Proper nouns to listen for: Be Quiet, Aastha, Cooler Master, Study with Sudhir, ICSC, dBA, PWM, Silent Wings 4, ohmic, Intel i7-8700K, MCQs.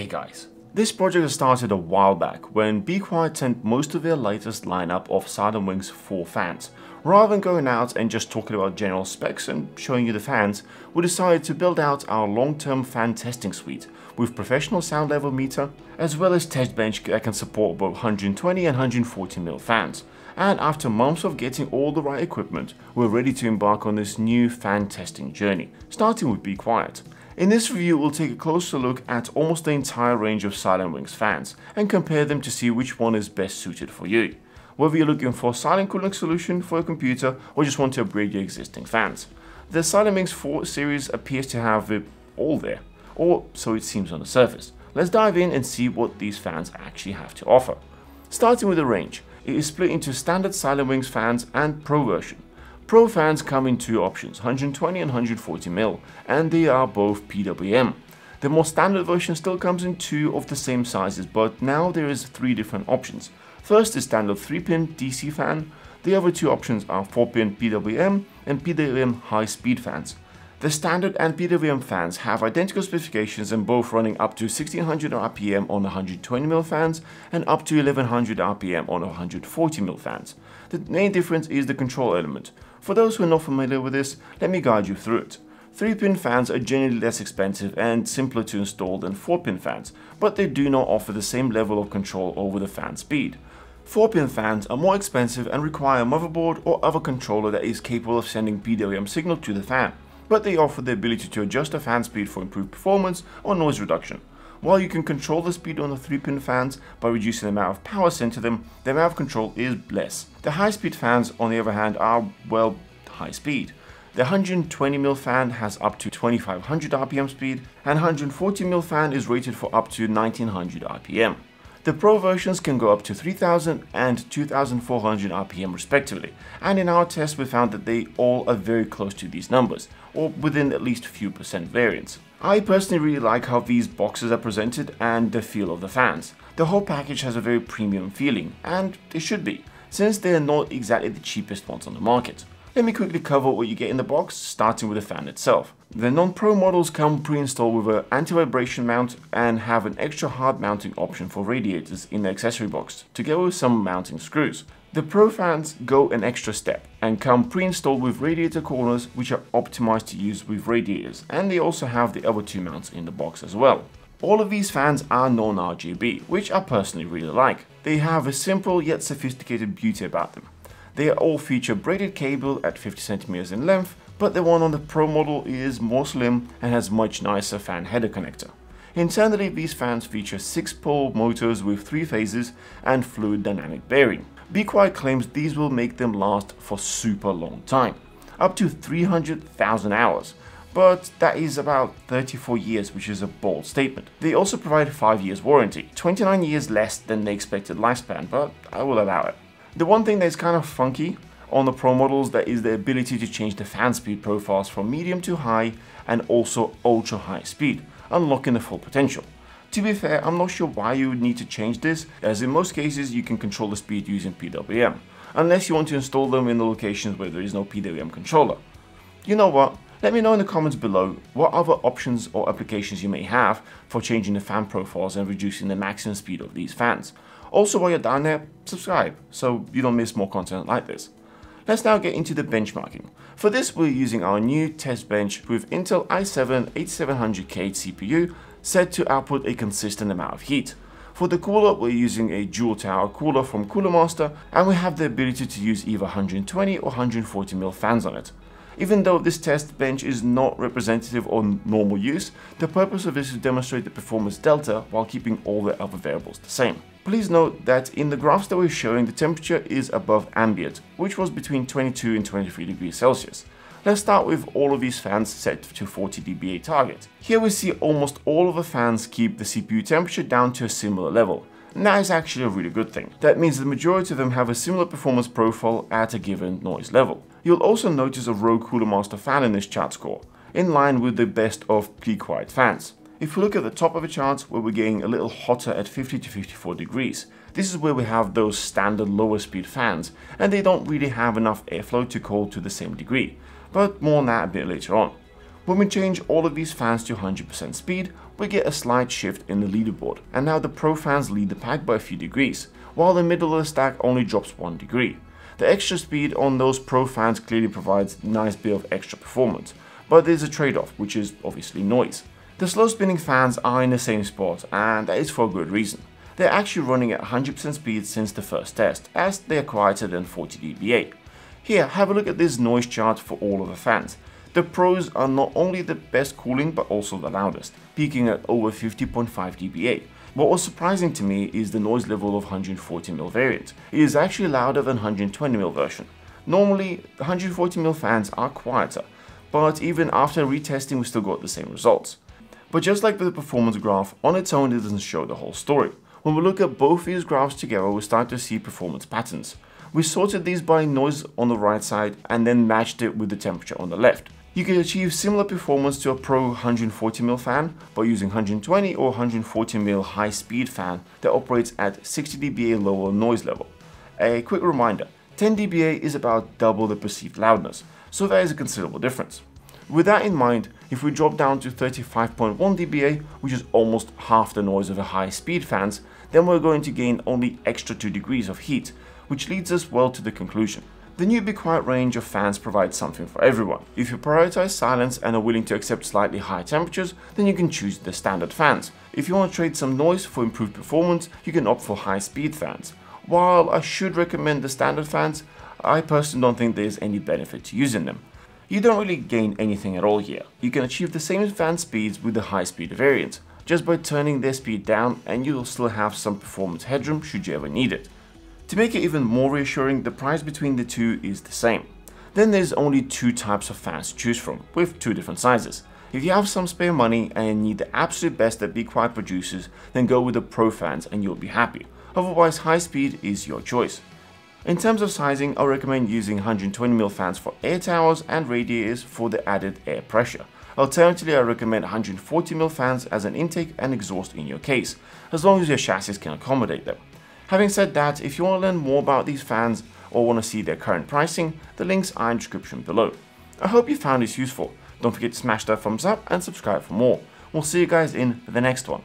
Hey guys, this project has started a while back when Be Quiet sent most of their latest lineup of Silent Wings 4 fans. Rather than going out and just talking about general specs and showing you the fans, we decided to build out our long-term fan testing suite with professional sound level meter as well as test bench that can support both 120 and 140 mil fans. And after months of getting all the right equipment, we're ready to embark on this new fan testing journey, starting with Be Quiet. In this review, we'll take a closer look at almost the entire range of Silent Wings fans and compare them to see which one is best suited for you, whether you're looking for a silent cooling solution for a computer or just want to upgrade your existing fans. The Silent Wings 4 series appears to have it all there, or so it seems on the surface. Let's dive in and see what these fans actually have to offer. Starting with the range, it is split into standard Silent Wings fans and Pro version. Pro fans come in two options, 120 and 140 mil, and they are both PWM. The more standard version still comes in two of the same sizes, but now there is three different options. First is standard 3-pin DC fan, the other two options are 4-pin PWM and PWM high-speed fans. The standard and PWM fans have identical specifications and both running up to 1600 RPM on 120mm fans and up to 1100 RPM on 140mm fans. The main difference is the control element. For those who are not familiar with this, let me guide you through it. 3-pin fans are generally less expensive and simpler to install than 4-pin fans, but they do not offer the same level of control over the fan speed. 4-pin fans are more expensive and require a motherboard or other controller that is capable of sending PWM signal to the fan, but they offer the ability to adjust the fan speed for improved performance or noise reduction. While you can control the speed on the 3-pin fans by reducing the amount of power sent to them, the amount of control is less. The high-speed fans, on the other hand, are, well, high speed. The 120mm fan has up to 2500 RPM speed, and 140mm fan is rated for up to 1900 RPM. The Pro versions can go up to 3000 and 2400 RPM respectively, and in our test we found that they all are very close to these numbers, or within at least a few % variance. I personally really like how these boxes are presented and the feel of the fans. The whole package has a very premium feeling, and it should be, since they are not exactly the cheapest ones on the market. Let me quickly cover what you get in the box, starting with the fan itself. The non-Pro models come pre-installed with an anti-vibration mount and have an extra hard mounting option for radiators in the accessory box, together with some mounting screws. The Pro fans go an extra step and come pre-installed with radiator corners, which are optimized to use with radiators, and they also have the other two mounts in the box as well. All of these fans are non-RGB, which I personally really like. They have a simple yet sophisticated beauty about them. They all feature braided cable at 50 cm in length, but the one on the Pro model is more slim and has much nicer fan header connector. Internally, these fans feature 6-pole motors with 3 phases and fluid dynamic bearing. Be Quiet claims these will make them last for super long time, up to 300,000 hours, but that is about 34 years, which is a bold statement. They also provide 5 years warranty, 29 years less than the expected lifespan, but I will allow it. The one thing that is kind of funky on the Pro models that is the ability to change the fan speed profiles from medium to high and also ultra high speed, unlocking the full potential. To be fair, I'm not sure why you would need to change this, as in most cases you can control the speed using PWM, unless you want to install them in the locations where there is no PWM controller. You know what? Let me know in the comments below what other options or applications you may have for changing the fan profiles and reducing the maximum speed of these fans. Also, while you're down there, subscribe so you don't miss more content like this. Let's now get into the benchmarking. For this, we're using our new test bench with Intel i7-8700K CPU set to output a consistent amount of heat. For the cooler, we're using a dual tower cooler from Cooler Master, and we have the ability to use either 120 or 140 mil fans on it. Even though this test bench is not representative on normal use, the purpose of this is to demonstrate the performance delta while keeping all the other variables the same. Please note that in the graphs that we're showing, the temperature is above ambient, which was between 22 and 23 degrees Celsius. Let's start with all of these fans set to 40 dBA target. Here we see almost all of the fans keep the CPU temperature down to a similar level. And that is actually a really good thing. That means the majority of them have a similar performance profile at a given noise level. You'll also notice a row Cooler Master fan in this chart score, in line with the best of Be Quiet fans. If we look at the top of the chart, where we're getting a little hotter at 50 to 54 degrees, this is where we have those standard lower speed fans, and they don't really have enough airflow to cool to the same degree, but more on that a bit later on. When we change all of these fans to 100% speed, we get a slight shift in the leaderboard, and now the pro fans lead the pack by a few degrees, while the middle of the stack only drops 1 degree. The extra speed on those pro fans clearly provides a nice bit of extra performance, but there's a trade-off, which is obviously noise. The slow spinning fans are in the same spot, and that is for a good reason. They're actually running at 100% speed since the first test, as they are quieter than 40 dBA. Here, have a look at this noise chart for all of the fans. The pros are not only the best cooling but also the loudest, peaking at over 50.5 dBA. What was surprising to me is the noise level of 140mm variant. It is actually louder than 120mm version. Normally, 140mm fans are quieter, but even after retesting we still got the same results. But just like with the performance graph, on its own it doesn't show the whole story. When we look at both these graphs together, we start to see performance patterns. We sorted these by noise on the right side and then matched it with the temperature on the left. You can achieve similar performance to a pro 140mm fan by using 120 or 140mm high speed fan that operates at 60 dBA lower noise level. A quick reminder, 10 dBA is about double the perceived loudness, so there is a considerable difference. With that in mind, if we drop down to 35.1 dBA, which is almost half the noise of the high speed fans, then we're going to gain only extra 2 degrees of heat, which leads us well to the conclusion. The new Be Quiet range of fans provides something for everyone. If you prioritize silence and are willing to accept slightly higher temperatures, then you can choose the standard fans. If you want to trade some noise for improved performance, you can opt for high speed fans. While I should recommend the standard fans, I personally don't think there's any benefit to using them. You don't really gain anything at all here. You can achieve the same fan speeds with the high speed variant, just by turning their speed down, and you'll still have some performance headroom should you ever need it. To make it even more reassuring, the price between the two is the same. Then there's only 2 types of fans to choose from, with 2 different sizes. If you have some spare money and need the absolute best that Be Quiet produces, then go with the pro fans and you'll be happy. Otherwise, high speed is your choice. In terms of sizing, I recommend using 120mm fans for air towers and radiators for the added air pressure. Alternatively, I recommend 140mm fans as an intake and exhaust in your case, as long as your chassis can accommodate them. Having said that, if you want to learn more about these fans or want to see their current pricing, the links are in the description below. I hope you found this useful. Don't forget to smash that thumbs up and subscribe for more. We'll see you guys in the next one.